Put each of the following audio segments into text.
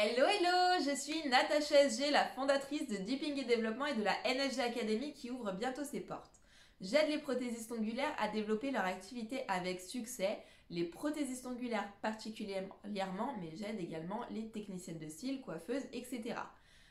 Hello hello, je suis Natacha SG, la fondatrice de Dipping et Développement et de la NSG Académie qui ouvre bientôt ses portes. J'aide les prothésistes ongulaires à développer leur activité avec succès, les prothésistes ongulaires particulièrement, mais j'aide également les techniciennes de style, coiffeuses, etc.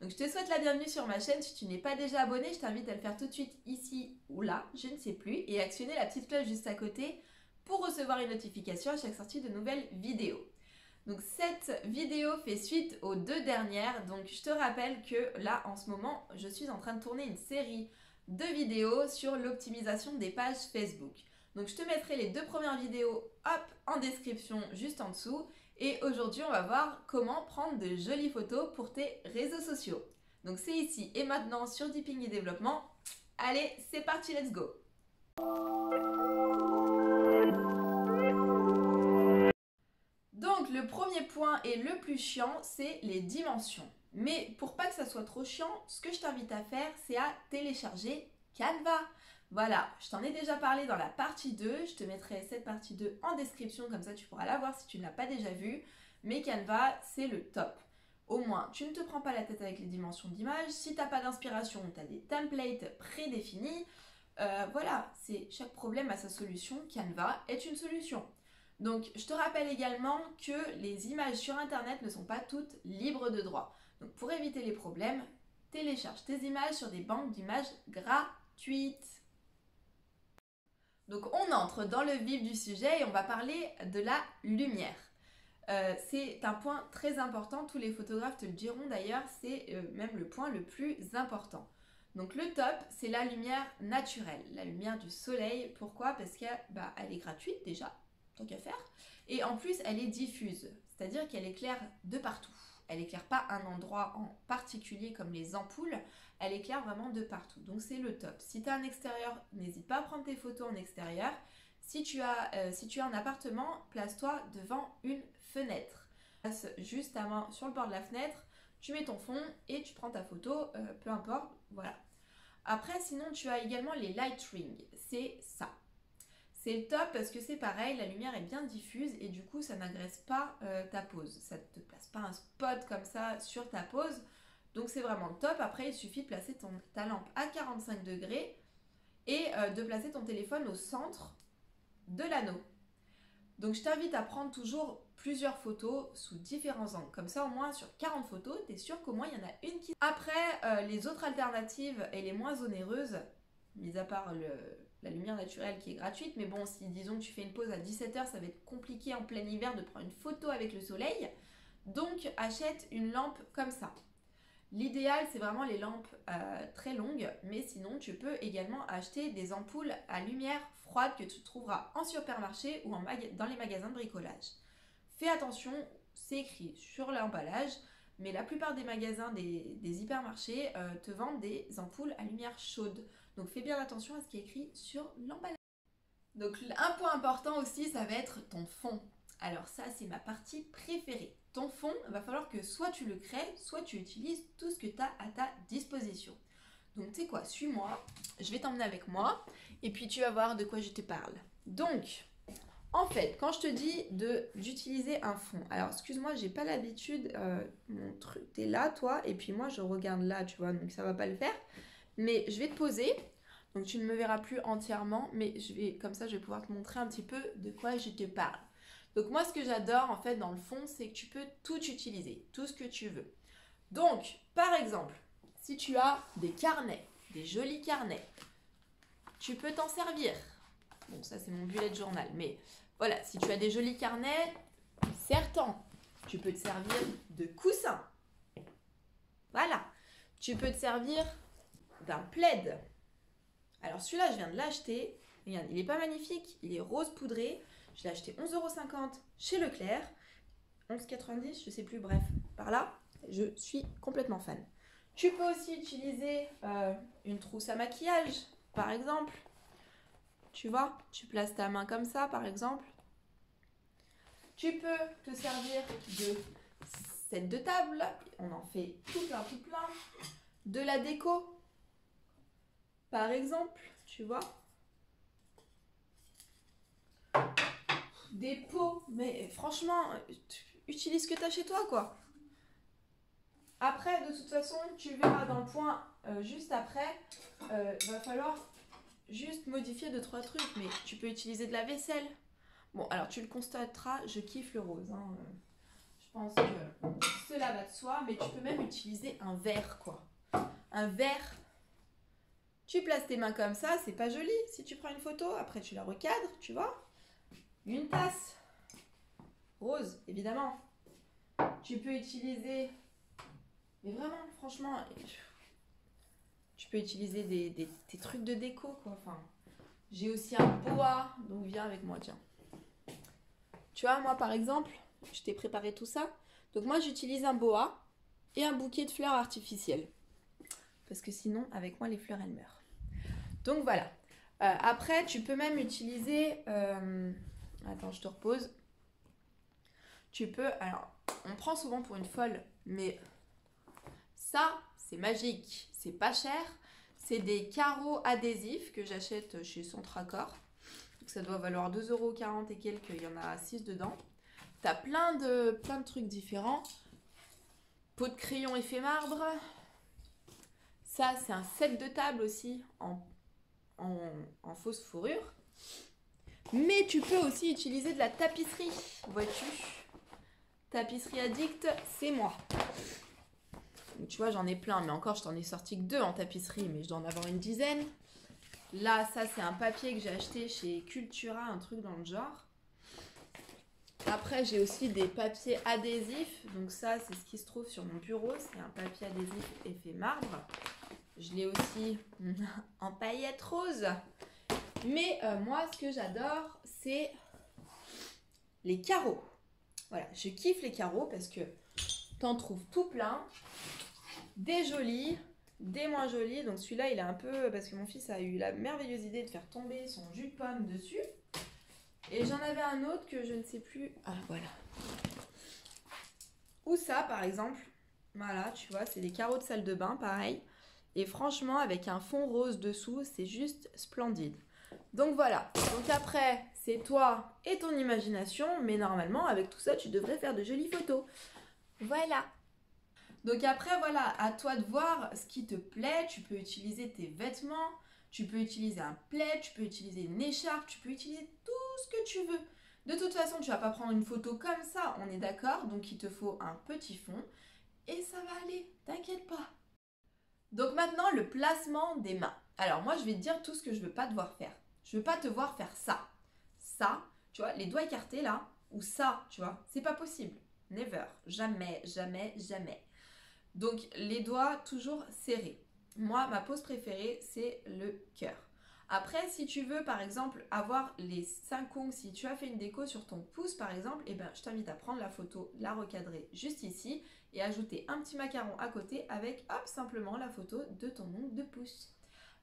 Donc je te souhaite la bienvenue sur ma chaîne. Si tu n'es pas déjà abonné, je t'invite à le faire tout de suite ici ou là, je ne sais plus, et actionner la petite cloche juste à côté pour recevoir une notification à chaque sortie de nouvelles vidéos. Donc cette vidéo fait suite aux deux dernières, donc je te rappelle que là en ce moment je suis en train de tourner une série de vidéos sur l'optimisation des pages Facebook. Donc je te mettrai les deux premières vidéos hop en description juste en dessous, et aujourd'hui on va voir comment prendre de jolies photos pour tes réseaux sociaux. Donc c'est ici et maintenant sur Dipping et Développement. Allez c'est parti, let's go! Le premier point et le plus chiant, c'est les dimensions. Mais pour pas que ça soit trop chiant, ce que je t'invite à faire, c'est à télécharger Canva. Voilà, je t'en ai déjà parlé dans la partie 2. Je te mettrai cette partie 2 en description, comme ça tu pourras la voir si tu ne l'as pas déjà vue. Mais Canva, c'est le top. Au moins, tu ne te prends pas la tête avec les dimensions d'image. Si tu n'as pas d'inspiration, tu as des templates prédéfinis. Voilà, c'est chaque problème a sa solution. Canva est une solution. Donc, je te rappelle également que les images sur Internet ne sont pas toutes libres de droit. Donc, pour éviter les problèmes, télécharge tes images sur des banques d'images gratuites. Donc, on entre dans le vif du sujet et on va parler de la lumière. C'est un point très important, tous les photographes te le diront d'ailleurs, c'est même le point le plus important. Donc le top, c'est la lumière naturelle, la lumière du soleil. Pourquoi? Parce qu'elle est gratuite déjà. Tant qu'à faire. Et en plus, elle est diffuse, c'est-à-dire qu'elle éclaire de partout. Elle éclaire pas un endroit en particulier comme les ampoules, elle éclaire vraiment de partout. Donc c'est le top. Si tu as un extérieur, n'hésite pas à prendre tes photos en extérieur. Si tu as un appartement, place-toi devant une fenêtre. Place juste ta main sur le bord de la fenêtre, tu mets ton fond et tu prends ta photo, peu importe, voilà. Après, sinon, tu as également les light rings, c'est ça. C'est le top parce que c'est pareil, la lumière est bien diffuse et du coup ça n'agresse pas ta pose. Ça ne te place pas un spot comme ça sur ta pose. Donc c'est vraiment le top. Après il suffit de placer ta lampe à 45 degrés et de placer ton téléphone au centre de l'anneau. Donc je t'invite à prendre toujours plusieurs photos sous différents angles. Comme ça au moins sur 40 photos, tu es sûr qu'au moins il y en a une qui... Après les autres alternatives et les moins onéreuses, mis à part la lumière naturelle qui est gratuite, mais bon, si disons que tu fais une pause à 17 h, ça va être compliqué en plein hiver de prendre une photo avec le soleil, donc achète une lampe comme ça. L'idéal, c'est vraiment les lampes très longues, mais sinon tu peux également acheter des ampoules à lumière froide que tu trouveras en supermarché ou dans les magasins de bricolage. Fais attention, c'est écrit sur l'emballage, mais la plupart des magasins, des hypermarchés te vendent des ampoules à lumière chaude. Donc fais bien attention à ce qui est écrit sur l'emballage. Donc un point important aussi, ça va être ton fond. Alors ça, c'est ma partie préférée. Ton fond, il va falloir que soit tu le crées, soit tu utilises tout ce que tu as à ta disposition. Donc tu sais quoi, suis-moi, je vais t'emmener avec moi et puis tu vas voir de quoi je te parle. Donc, en fait, quand je te dis d'utiliser un fond, alors excuse-moi, j'ai pas l'habitude, mon truc, t'es là toi, et puis moi je regarde là, tu vois, donc ça va pas le faire. Mais je vais te poser, donc tu ne me verras plus entièrement, mais je vais, comme ça je vais pouvoir te montrer un petit peu de quoi je te parle. Donc moi ce que j'adore en fait dans le fond, c'est que tu peux tout utiliser, tout ce que tu veux. Donc par exemple, si tu as des carnets, des jolis carnets, tu peux t'en servir. Bon ça c'est mon bullet journal, mais voilà, si tu as des jolis carnets, sers-t'en. Tu peux te servir de coussin, voilà, tu peux te servir d'un plaid. Alors celui-là, je viens de l'acheter. Regarde, il est pas magnifique, il est rose poudré. Je l'ai acheté 11,50 € chez Leclerc. 11,90 €, je sais plus, bref, par là. Je suis complètement fan. Tu peux aussi utiliser une trousse à maquillage, par exemple. Tu vois, tu places ta main comme ça, par exemple. Tu peux te servir de set de table. On en fait tout plein, tout plein. De la déco. Par exemple, tu vois, des pots, mais franchement, utilise ce que tu as chez toi, quoi. Après, de toute façon, tu verras dans le point juste après, va falloir juste modifier 2-3 trucs, mais tu peux utiliser de la vaisselle. Bon, alors tu le constateras, je kiffe le rose, hein. Je pense que cela va de soi, mais tu peux même utiliser un verre, quoi. Un verre, tu places tes mains comme ça, c'est pas joli. Si tu prends une photo, après tu la recadres, tu vois. Une tasse, rose, évidemment. Tu peux utiliser, mais vraiment, franchement, tu peux utiliser des trucs de déco, quoi. Enfin, j'ai aussi un boa, donc viens avec moi, tiens. Tu vois, moi par exemple, je t'ai préparé tout ça. Donc moi, j'utilise un boa et un bouquet de fleurs artificielles. Parce que sinon, avec moi, les fleurs, elles meurent. Donc voilà. Après, tu peux même utiliser... Attends, je te repose. Tu peux... Alors, on prend souvent pour une folle, mais ça, c'est magique. C'est pas cher. C'est des carreaux adhésifs que j'achète chez Centracor. Donc ça doit valoir 2,40 € et quelques, il y en a 6 dedans. T'as plein de trucs différents. Pot de crayon effet marbre. Ça, c'est un set de table aussi en fausse fourrure. Mais tu peux aussi utiliser de la tapisserie, vois-tu. Tapisserie addict, c'est moi. Donc, tu vois, j'en ai plein, mais encore, je t'en ai sorti que 2 en tapisserie, mais je dois en avoir une dizaine. Là, ça, c'est un papier que j'ai acheté chez Cultura, un truc dans le genre. Après, j'ai aussi des papiers adhésifs. Donc ça, c'est ce qui se trouve sur mon bureau. C'est un papier adhésif effet marbre. Je l'ai aussi en paillettes roses. Mais moi, ce que j'adore, c'est les carreaux. Voilà, je kiffe les carreaux parce que t'en trouves tout plein. Des jolis. Des moins jolis, donc celui-là il est un peu, parce que mon fils a eu la merveilleuse idée de faire tomber son jus de pomme dessus, et j'en avais un autre que je ne sais plus, ah voilà, ou ça par exemple, voilà tu vois c'est des carreaux de salle de bain pareil, et franchement avec un fond rose dessous c'est juste splendide. Donc voilà, donc après c'est toi et ton imagination, mais normalement avec tout ça tu devrais faire de jolies photos, voilà. Donc après, voilà, à toi de voir ce qui te plaît. Tu peux utiliser tes vêtements, tu peux utiliser un plaid, tu peux utiliser une écharpe, tu peux utiliser tout ce que tu veux. De toute façon, tu ne vas pas prendre une photo comme ça, on est d'accord. Donc il te faut un petit fond et ça va aller, t'inquiète pas. Donc maintenant, le placement des mains. Alors moi, je vais te dire tout ce que je ne veux pas te voir faire. Je ne veux pas te voir faire ça. Ça, tu vois, les doigts écartés là, ou ça, tu vois, c'est pas possible. Never, jamais, jamais, jamais. Donc, les doigts toujours serrés. Moi, ma pose préférée, c'est le cœur. Après, si tu veux, par exemple, avoir les 5 ongles, si tu as fait une déco sur ton pouce, par exemple, eh ben, je t'invite à prendre la photo, la recadrer juste ici et ajouter un petit macaron à côté avec, hop, simplement la photo de ton ongle de pouce.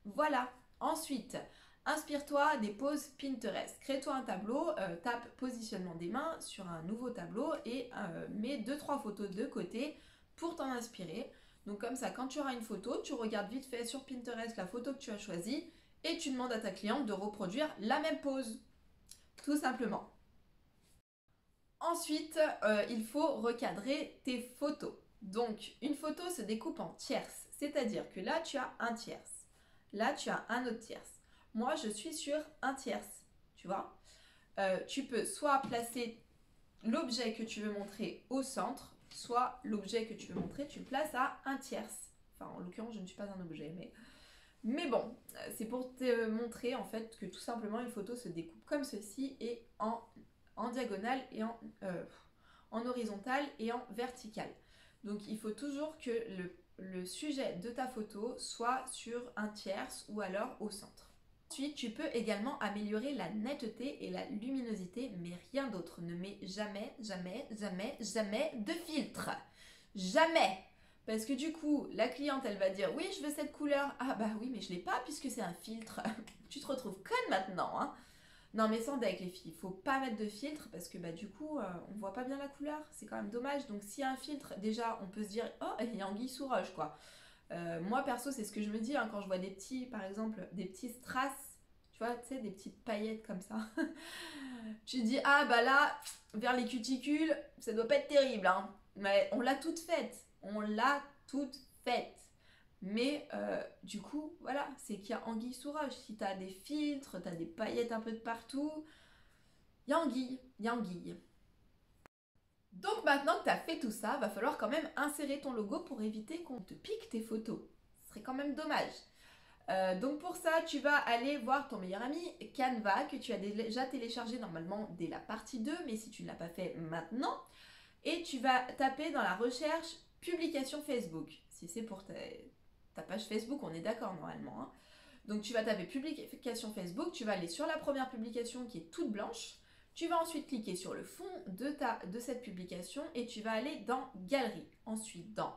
Voilà. Ensuite, inspire-toi des poses Pinterest. Crée-toi un tableau, tape positionnement des mains sur un nouveau tableau et mets 2-3 photos de côté pour t'en inspirer. Donc comme ça, quand tu auras une photo, tu regardes vite fait sur Pinterest la photo que tu as choisie et tu demandes à ta cliente de reproduire la même pose, tout simplement. Ensuite, il faut recadrer tes photos. Donc une photo se découpe en tierces, c'est-à-dire que là tu as un tierce, là tu as un autre tierce. Moi je suis sur un tierce, tu vois. Tu peux soit placer l'objet que tu veux montrer au centre, soit l'objet que tu veux montrer, tu le places à un tierce. Enfin, en l'occurrence, je ne suis pas un objet, mais bon, c'est pour te montrer en fait que tout simplement une photo se découpe comme ceci et en diagonale et en horizontale et en verticale. Donc, il faut toujours que le sujet de ta photo soit sur un tierce ou alors au centre. Ensuite, tu peux également améliorer la netteté et la luminosité, mais rien d'autre. Ne mets jamais, jamais, jamais, jamais de filtre. Jamais. Parce que du coup, la cliente, elle va dire « Oui, je veux cette couleur. » Ah bah oui, mais je ne l'ai pas puisque c'est un filtre. Tu te retrouves conne maintenant, hein. Non mais sans deck, les filles, il ne faut pas mettre de filtre parce que bah du coup, on ne voit pas bien la couleur. C'est quand même dommage. Donc s'il y a un filtre, déjà, on peut se dire « Oh, il y a anguille sous roche, quoi. » Moi perso c'est ce que je me dis hein, quand je vois des petits, par exemple des petits strass, tu vois, tu sais, des petites paillettes comme ça. Tu dis ah bah là vers les cuticules ça doit pas être terrible hein. Mais on l'a toute faite. On l'a toute faite. Mais du coup, voilà, c'est qu'il y a anguille sous roche. Si tu as des filtres, tu as des paillettes un peu de partout, il y a anguille, il y a anguille. Donc maintenant que tu as fait tout ça, va falloir quand même insérer ton logo pour éviter qu'on te pique tes photos. Ce serait quand même dommage. Donc pour ça, tu vas aller voir ton meilleur ami Canva que tu as déjà téléchargé normalement dès la partie 2, mais si tu ne l'as pas fait maintenant, et tu vas taper dans la recherche publication Facebook. Si c'est pour ta page Facebook, on est d'accord normalement, hein. Donc tu vas taper publication Facebook, tu vas aller sur la première publication qui est toute blanche. Tu vas ensuite cliquer sur le fond de cette publication et tu vas aller dans Galerie, ensuite dans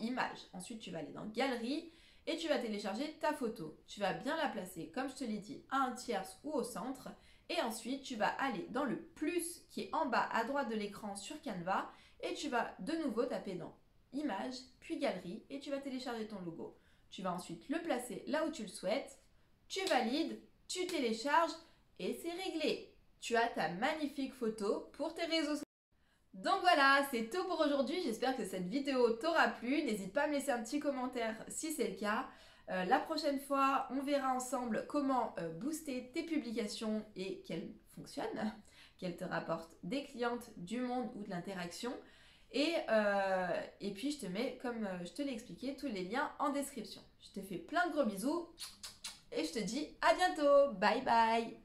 Images, ensuite tu vas aller dans Galerie et tu vas télécharger ta photo. Tu vas bien la placer, comme je te l'ai dit, à un tierce ou au centre et ensuite tu vas aller dans le plus qui est en bas à droite de l'écran sur Canva et tu vas de nouveau taper dans Images, puis Galerie et tu vas télécharger ton logo. Tu vas ensuite le placer là où tu le souhaites, tu valides, tu télécharges et c'est réglé. Tu as ta magnifique photo pour tes réseaux sociaux. Donc voilà, c'est tout pour aujourd'hui. J'espère que cette vidéo t'aura plu. N'hésite pas à me laisser un petit commentaire si c'est le cas. La prochaine fois, on verra ensemble comment booster tes publications et qu'elles fonctionnent, qu'elles te rapportent des clientes, du monde ou de l'interaction. Et puis, je te mets, comme je te l'ai expliqué, tous les liens en description. Je te fais plein de gros bisous et je te dis à bientôt. Bye bye.